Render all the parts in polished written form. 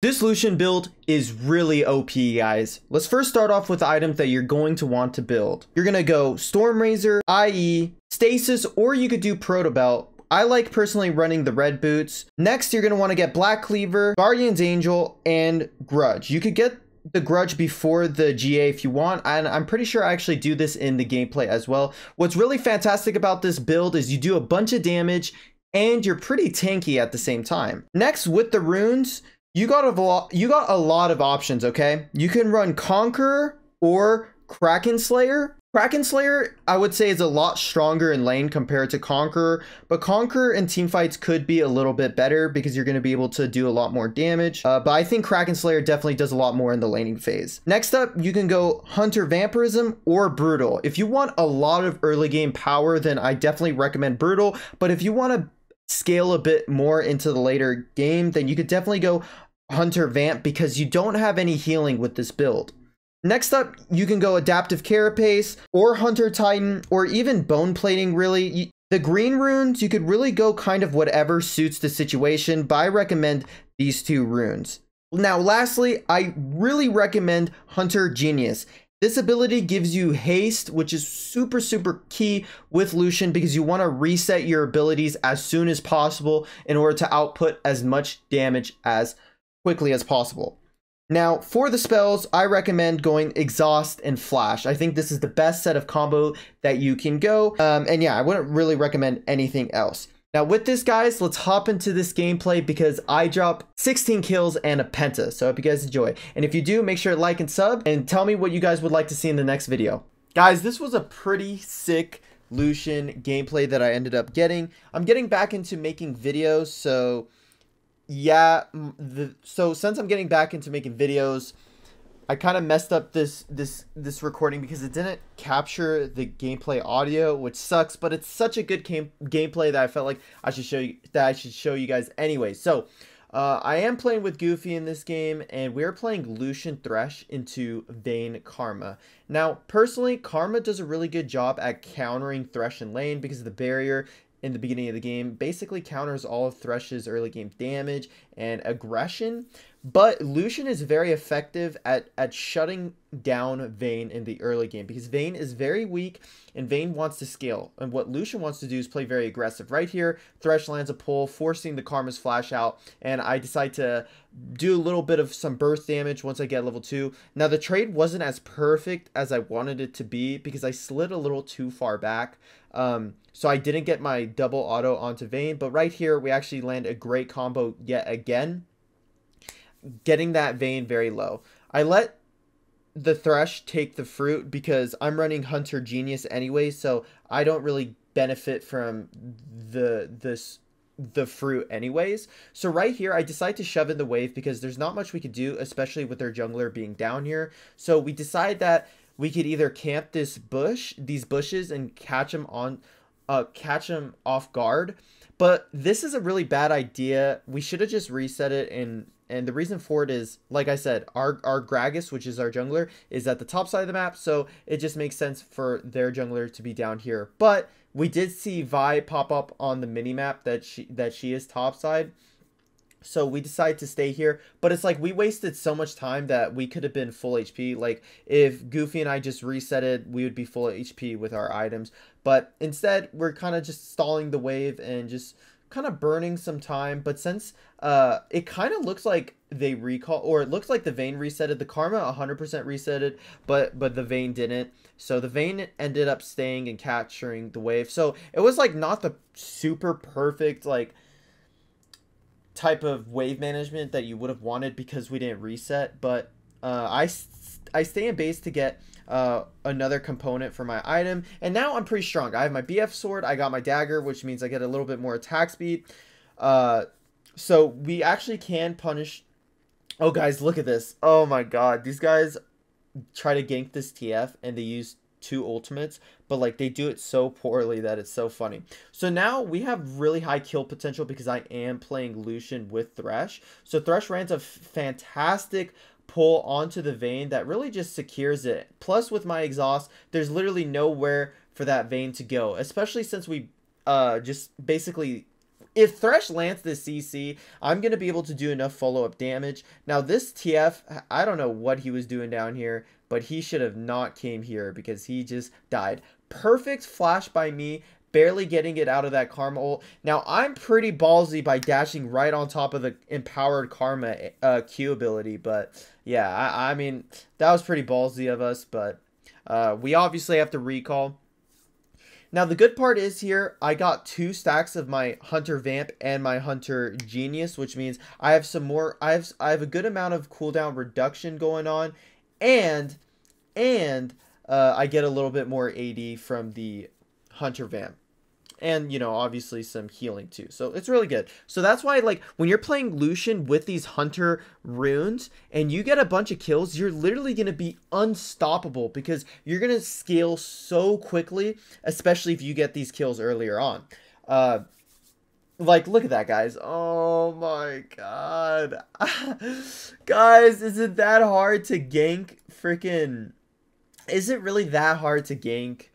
This Lucian build is really OP, guys. Let's first start off with the items that you're going to want to build. You're going to go Stormrazor, IE, Stasis, or you could do Protobelt. I like personally running the red boots. Next, you're going to want to get Black Cleaver, Guardian's Angel, and Grudge. You could get the Grudge before the GA if you want, and I'm pretty sure I actually do this in the gameplay as well. What's really fantastic about this build is you do a bunch of damage, and you're pretty tanky at the same time. Next, with the runes, you got a lot of options, okay? You can run Conqueror or Kraken Slayer. Kraken Slayer, I would say, is a lot stronger in lane compared to Conqueror, but Conqueror in teamfights could be a little bit better because you're going to be able to do a lot more damage, but I think Kraken Slayer definitely does a lot more in the laning phase. Next up, you can go Hunter Vampirism or Brutal. If you want a lot of early game power, then I definitely recommend Brutal, but if you want to scale a bit more into the later game, then you could definitely go Hunter Vamp because you don't have any healing with this build. Next up, you can go Adaptive Carapace or Hunter Titan or even Bone Plating, really. The green runes, you could really go kind of whatever suits the situation, but I recommend these two runes. Now, lastly, I really recommend Hunter Genius. This ability gives you haste, which is super, super key with Lucian because you want to reset your abilities as soon as possible in order to output as much damage as quickly as possible. Now, for the spells, I recommend going Exhaust and Flash. I think this is the best set of combo that you can go. And yeah, I wouldn't really recommend anything else. Now with this, guys, let's hop into this gameplay because I drop 16 kills and a penta, so I hope you guys enjoy. And if you do, make sure to like and sub and tell me what you guys would like to see in the next video. Guys, this was a pretty sick Lucian gameplay that I ended up getting. I'm getting back into making videos, so yeah, since I'm getting back into making videos, I kind of messed up this recording because it didn't capture the gameplay audio, which sucks, but it's such a good gameplay that I felt like I should show you guys anyway. So I am playing with Goofy in this game, and we're playing Lucian Thresh into Vayne Karma. Now personally, Karma does a really good job at countering Thresh in lane because of the barrier in the beginning of the game basically counters all of Thresh's early game damage and aggression, but Lucian is very effective at shutting down Vayne in the early game because Vayne is very weak and Vayne wants to scale, and what Lucian wants to do is play very aggressive. Right here, Thresh lands a pull, forcing the Karma's flash out, and I decide to do a little bit of some burst damage once I get level 2. Now the trade wasn't as perfect as I wanted it to be because I slid a little too far back, so I didn't get my double auto onto Vayne, but right here we actually land a great combo yet again, getting that Vayne very low. I let the Thresh take the fruit because I'm running Hunter Genius anyway, so I don't really benefit from the fruit anyways. So right here I decide to shove in the wave because there's not much we could do, especially with their jungler being down here. So we decide that we could either camp this bush, these bushes, and catch them off guard, but this is a really bad idea. We should have just reset it, and the reason for it is, like I said, our Gragas, which is our jungler, is at the top side of the map, so it just makes sense for their jungler to be down here. But we did see Vi pop up on the minimap that she is top side, so we decide to stay here. But it's like we wasted so much time that we could have been full HP. Like if Goofy and I just reset it, we would be full HP with our items. But instead, we're kind of just stalling the wave and just kind of burning some time. But since it kind of looks like they recall, or it looks like the Vayne resetted, the Karma 100% resetted, but the Vayne didn't, so the Vayne ended up staying and capturing the wave. So it was like not the super perfect like type of wave management that you would have wanted because we didn't reset, but I stay in base to get another component for my item, and now I'm pretty strong. I have my BF sword, I got my dagger, which means I get a little bit more attack speed, so we actually can punish. Oh guys, look at this. Oh my god, these guys try to gank this TF and they use two ultimates, but like they do it so poorly that it's so funny. So now we have really high kill potential because I am playing Lucian with Thresh. So Thresh runs a fantastic pull onto the Vayne that really just secures it. Plus with my exhaust, there's literally nowhere for that Vayne to go, especially since we just basically If Thresh lands this CC, I'm going to be able to do enough follow-up damage. Now, this TF, I don't know what he was doing down here, but he should have not came here because he just died. Perfect flash by me, barely getting it out of that Karma ult. Now, I'm pretty ballsy by dashing right on top of the empowered Karma Q ability, but yeah, I mean, that was pretty ballsy of us, but we obviously have to recall. Now, the good part is here, I got 2 stacks of my Hunter Vamp and my Hunter Genius, which means I have some more, I have a good amount of cooldown reduction going on, and I get a little bit more AD from the Hunter Vamp. And, you know, obviously some healing too. So it's really good. So that's why, like, when you're playing Lucian with these Hunter runes and you get a bunch of kills, you're literally going to be unstoppable because you're going to scale so quickly, especially if you get these kills earlier on. Like, look at that, guys. Oh my god. Guys, is it that hard to gank? Freaking... Is it really that hard to gank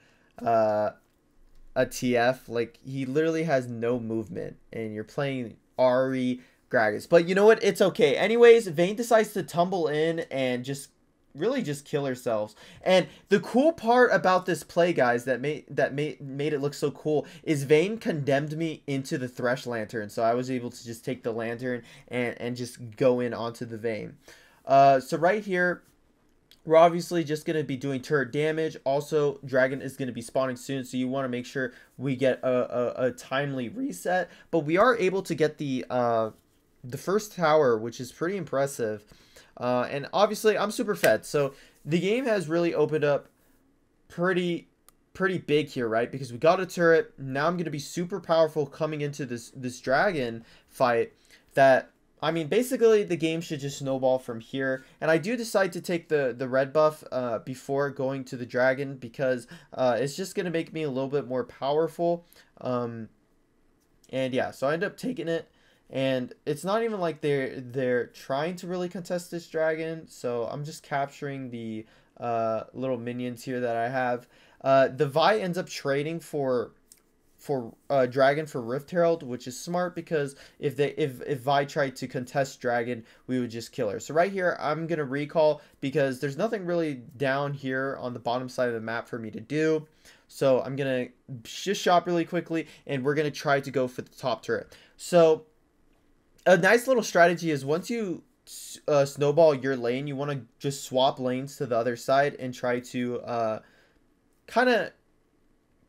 a TF? Like, he literally has no movement and you're playing Ari, Gragas, but you know what, it's okay. Anyways, Vayne decides to tumble in and just really just kill ourselves. And the cool part about this play, guys, that made it look so cool is Vayne condemned me into the Thresh Lantern, so I was able to just take the lantern and just go in onto the Vayne. So right here, we're obviously just going to be doing turret damage. Also, Dragon is going to be spawning soon, so you want to make sure we get a timely reset. But we are able to get the first tower, which is pretty impressive. And obviously, I'm super fed. So the game has really opened up pretty big here, right? Because we got a turret. Now I'm going to be super powerful coming into this Dragon fight that... I mean, basically, the game should just snowball from here. And I do decide to take the red buff before going to the Dragon because it's just going to make me a little bit more powerful. And yeah, so I end up taking it. And it's not even like they're trying to really contest this Dragon. So I'm just capturing the little minions here that I have. The Vi ends up trading for Dragon for Rift Herald, which is smart because if Vi tried to contest Dragon, we would just kill her. So right here, I'm gonna recall because there's nothing really down here on the bottom side of the map for me to do. So I'm gonna just shop really quickly, and we're gonna try to go for the top turret. So a nice little strategy is once you snowball your lane, you want to just swap lanes to the other side and try to kind of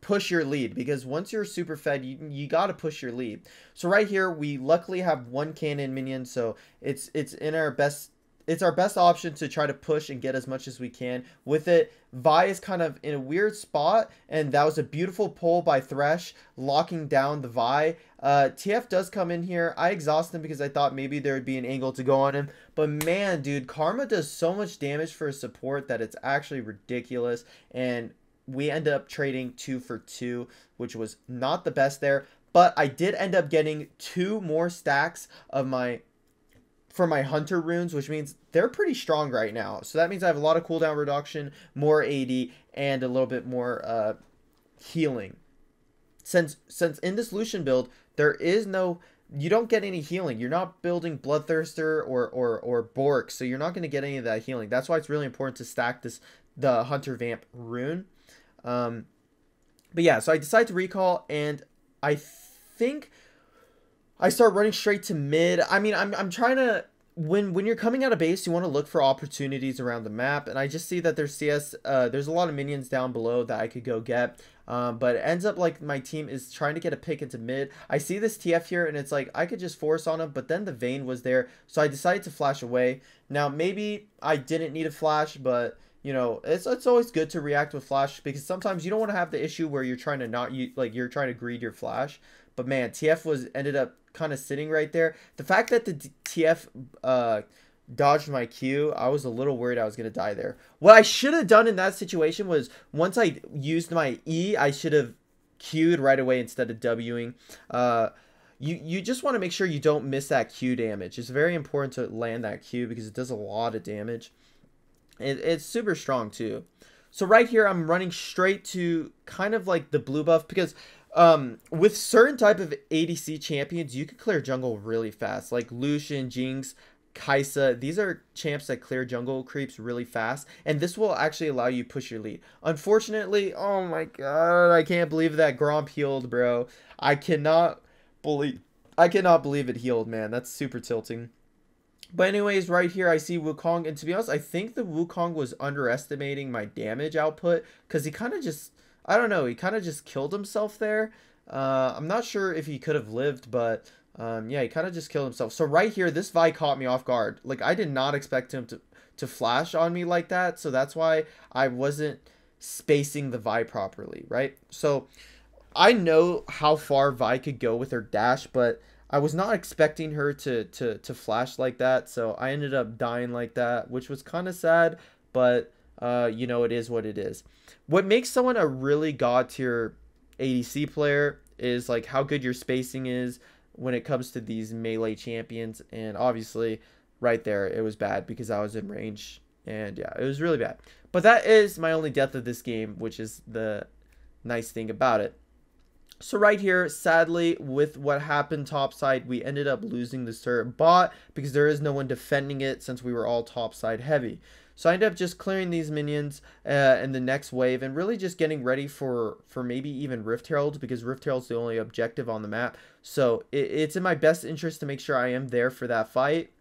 push your lead, because once you're super fed, you got to push your lead. So right here, we luckily have 1 cannon minion, so it's our best option to try to push and get as much as we can with it. Vi is kind of in a weird spot, and that was a beautiful pull by Thresh, locking down the Vi. TF does come in here. I exhaust him because I thought maybe there would be an angle to go on him, but man, dude, Karma does so much damage for a support that it's actually ridiculous, and we end up trading 2 for 2, which was not the best there, but I did end up getting 2 more stacks of my Hunter runes, which means they're pretty strong right now. So that means I have a lot of cooldown reduction, more AD, and a little bit more healing. Since in this Lucian build, there is no... You don't get any healing. You're not building Bloodthirster or Bork, so you're not going to get any of that healing. That's why it's really important to stack the Hunter Vamp rune. But yeah, so I decide to recall, and I think I start running straight to mid. I mean, I'm trying to, when you're coming out of base, you want to look for opportunities around the map, and I just see that there's there's a lot of minions down below that I could go get, but it ends up like my team is trying to get a pick into mid. I see this TF here, and it's like, I could just force on him, but then the Vayne was there, so I decided to flash away. Now, maybe I didn't need a flash, but... You know, it's always good to react with flash because sometimes you don't want to have the issue where you're trying to you're trying to greed your flash. But man, TF ended up kind of sitting right there. The fact that the TF dodged my Q, I was a little worried I was gonna die there. What I should have done in that situation was once I used my E, I should have Q'd right away instead of Wing. You just want to make sure you don't miss that Q damage. It's very important to land that Q because it does a lot of damage. It's super strong too. So right here, I'm running straight to kind of like the blue buff because With certain type of ADC champions, you could clear jungle really fast. Like Lucian, Jinx, Kai'Sa, these are champs that clear jungle creeps really fast, and this will actually allow you to push your lead. Unfortunately, oh my god, I can't believe that Gromp healed, bro. I cannot believe it healed, man. That's super tilting. But anyways, right here I see Wukong, and to be honest, I think the Wukong was underestimating my damage output, because he kind of just, I don't know, he kind of just killed himself there. I'm not sure if he could have lived, but yeah, he kind of just killed himself. So right here, this Vi caught me off guard. Like, I did not expect him to flash on me like that, so that's why I wasn't spacing the Vi properly, right? So I know how far Vi could go with her dash, but I was not expecting her to flash like that, so I ended up dying like that, which was kind of sad, but you know, it is what it is. What makes someone a really god tier ADC player is like how good your spacing is when it comes to these melee champions, and obviously right there it was bad because I was in range, and yeah, it was really bad. But that is my only death of this game, which is the nice thing about it. So right here, sadly, with what happened topside, we ended up losing this turret bot because there is no one defending it since we were all topside heavy. So I ended up just clearing these minions in the next wave and really just getting ready for maybe even Rift Heralds, because Rift Herald's the only objective on the map. So it's in my best interest to make sure I am there for that fight.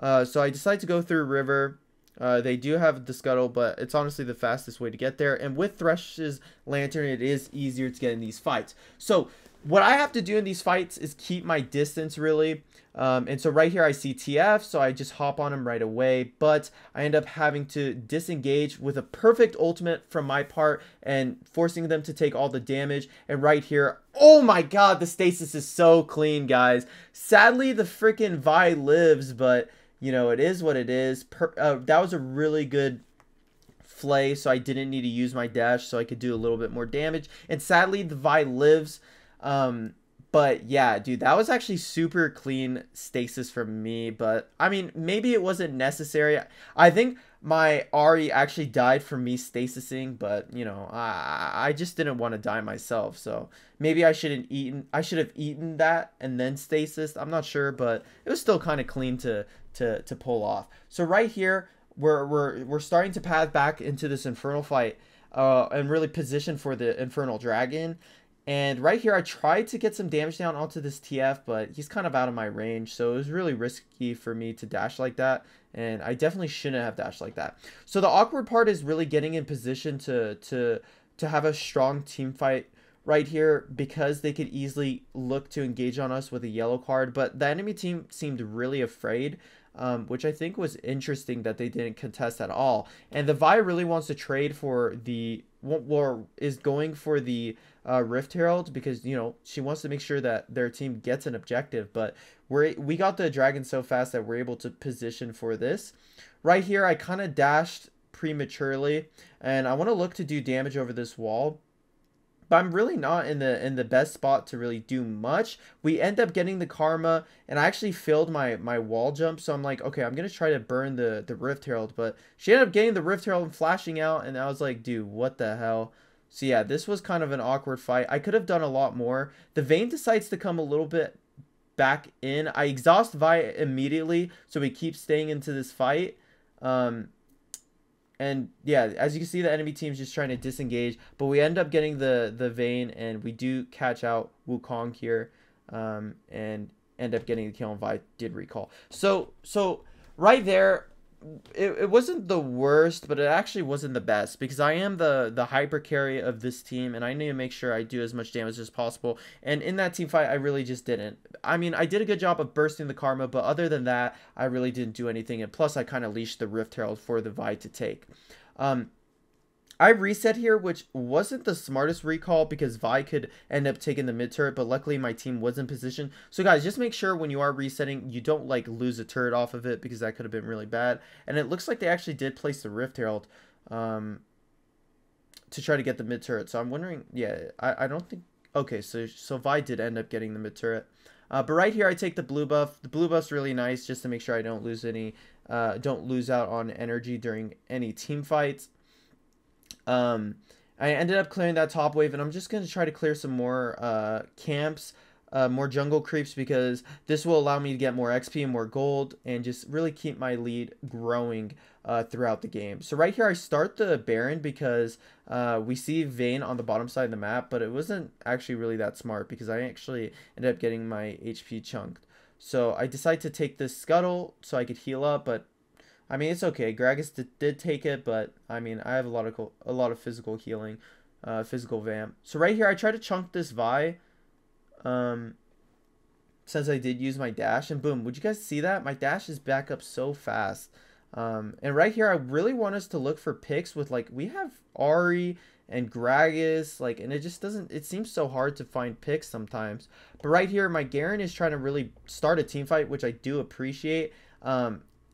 So I decided to go through River. They do have the scuttle, but it's honestly the fastest way to get there. And with Thresh's lantern, it is easier to get in these fights. So what I have to do in these fights is keep my distance, really. And so right here I see TF, so I just hop on him right away. But I end up having to disengage with a perfect ultimate from my part and forcing them to take all the damage. And right here, oh my god, the stasis is so clean, guys. Sadly, the freaking Vi lives, but you know, it is what it is. That was a really good flay, so I didn't need to use my dash, so I could do a little bit more damage. And sadly, the Vi lives. But yeah, dude, that was actually super clean stasis from me. But I mean, maybe it wasn't necessary. I think my Ari actually died from me stasising, but you know, I just didn't want to die myself. So maybe I should have eaten that and then stasis. I'm not sure, but it was still kind of clean to pull off. So right here, we're starting to path back into this infernal fight, and really position for the infernal dragon. And right here, I tried to get some damage down onto this TF, but he's kind of out of my range. So it was really risky for me to dash like that. And I definitely shouldn't have dashed like that. So the awkward part is really getting in position to have a strong team fight right here, because they could easily look to engage on us with a yellow card. But the enemy team seemed really afraid, which I think was interesting that they didn't contest at all. And the Vi really wants to trade for the... Well, is going for the Rift Herald, because you know she wants to make sure that their team gets an objective. But we got the dragon so fast that we're able to position for this. Right here, I kind of dashed prematurely, and I want to look to do damage over this wall, but I'm really not in the best spot to really do much. We end up getting the Karma, and I actually failed my wall jump, so I'm like, okay, I'm gonna try to burn the Rift Herald, but she ended up getting the Rift Herald and flashing out, and I was like, dude, what the hell? So yeah, this was kind of an awkward fight. I could have done a lot more. The Vayne decides to come a little bit back in. I exhaust Vi immediately, so we keep staying into this fight. And yeah, as you can see, the enemy team's just trying to disengage, but we end up getting the Vayne, and we do catch out Wukong here, and end up getting the kill, and Vi did recall. So right there, it wasn't the worst, but it actually wasn't the best, because I am the hyper carry of this team, and I need to make sure I do as much damage as possible. And in that team fight, I really just didn't. I mean, I did a good job of bursting the Karma, but other than that, I really didn't do anything. And plus, I kind of leashed the Rift Herald for the Vi to take. I reset here, which wasn't the smartest recall, because Vi could end up taking the mid turret, but luckily my team was in position. So guys, just make sure when you are resetting, you don't like lose a turret off of it, because that could have been really bad. And it looks like they actually did place the Rift Herald to try to get the mid turret. So I'm wondering, yeah, I don't think, okay, so Vi did end up getting the mid turret. But right here, I take the blue buff. The blue buff's really nice, just to make sure I don't lose any, don't lose out on energy during any team fights. I ended up clearing that top wave, and I'm just going to try to clear some more camps, more jungle creeps, because this will allow me to get more XP and more gold and just really keep my lead growing throughout the game. So right here I start the Baron because we see Vayne on the bottom side of the map, but it wasn't actually really that smart because I actually ended up getting my HP chunked. So I decide to take this Scuttle so I could heal up, but I mean, it's okay. Gragas did take it, but I mean, I have a lot of physical healing, physical vamp. So right here, I try to chunk this Vi, since I did use my dash, and boom, would you guys see that? My dash is back up so fast. And right here, I really want us to look for picks with, like, we have Ari and Gragas, like, and it just doesn't, it seems so hard to find picks sometimes. But right here, my Garen is trying to really start a team fight, which I do appreciate.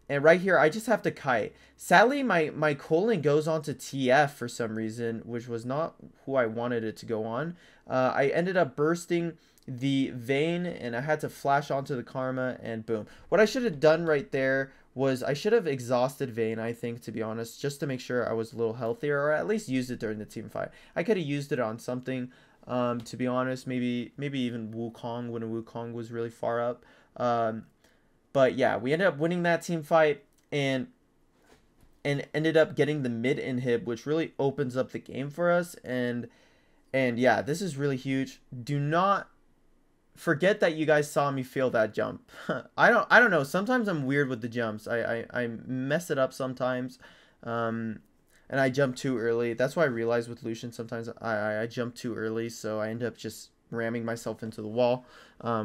And right here, I just have to kite. Sadly, my colon goes on to TF for some reason, which was not who I wanted it to go on. I ended up bursting the Vayne, and I had to flash onto the Karma, and boom. What I should have done right there was I should have exhausted Vayne, I think, to be honest, just to make sure I was a little healthier, or at least used it during the team fight. I could have used it on something, to be honest. Maybe even Wukong, when Wukong was really far up. But yeah, we ended up winning that team fight and ended up getting the mid inhib, which really opens up the game for us. And yeah, this is really huge. Do not forget that you guys saw me fail that jump. I don't know. Sometimes I'm weird with the jumps. I mess it up sometimes. And I jump too early. That's why I realized with Lucian sometimes I jump too early, so I end up just ramming myself into the wall,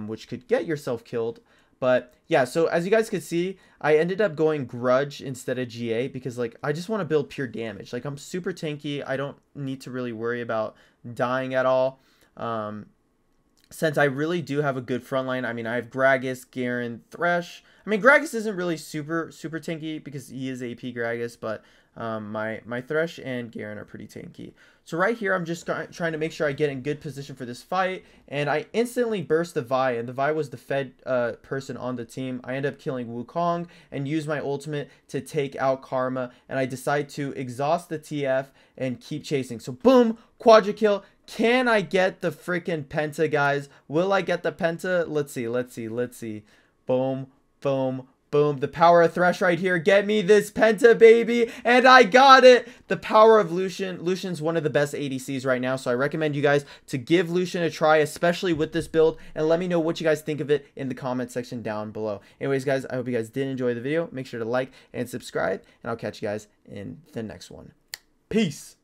which could get yourself killed. But yeah, so as you guys could see, I ended up going grudge instead of GA because, like, I just want to build pure damage. Like, I'm super tanky. I don't need to really worry about dying at all. Since I really do have a good front line. I mean, I have Gragas, Garen, Thresh. I mean, Gragas isn't really super tanky because he is AP Gragas, but my Thresh and Garen are pretty tanky. So right here, I'm just trying to make sure I get in good position for this fight, and I instantly burst the Vi, and the Vi was the fed person on the team. I end up killing Wukong and use my ultimate to take out Karma, and I decide to exhaust the TF and keep chasing. So boom, quadra kill. Can I get the freaking penta, guys? Will I get the penta? Let's see. Boom, boom. Boom, the power of Thresh right here. Get me this penta, baby, and I got it. The power of Lucian. Lucian's one of the best ADCs right now, so I recommend you guys to give Lucian a try, especially with this build, and let me know what you guys think of it in the comment section down below. Anyways, guys, I hope you guys did enjoy the video. Make sure to like and subscribe, and I'll catch you guys in the next one. Peace.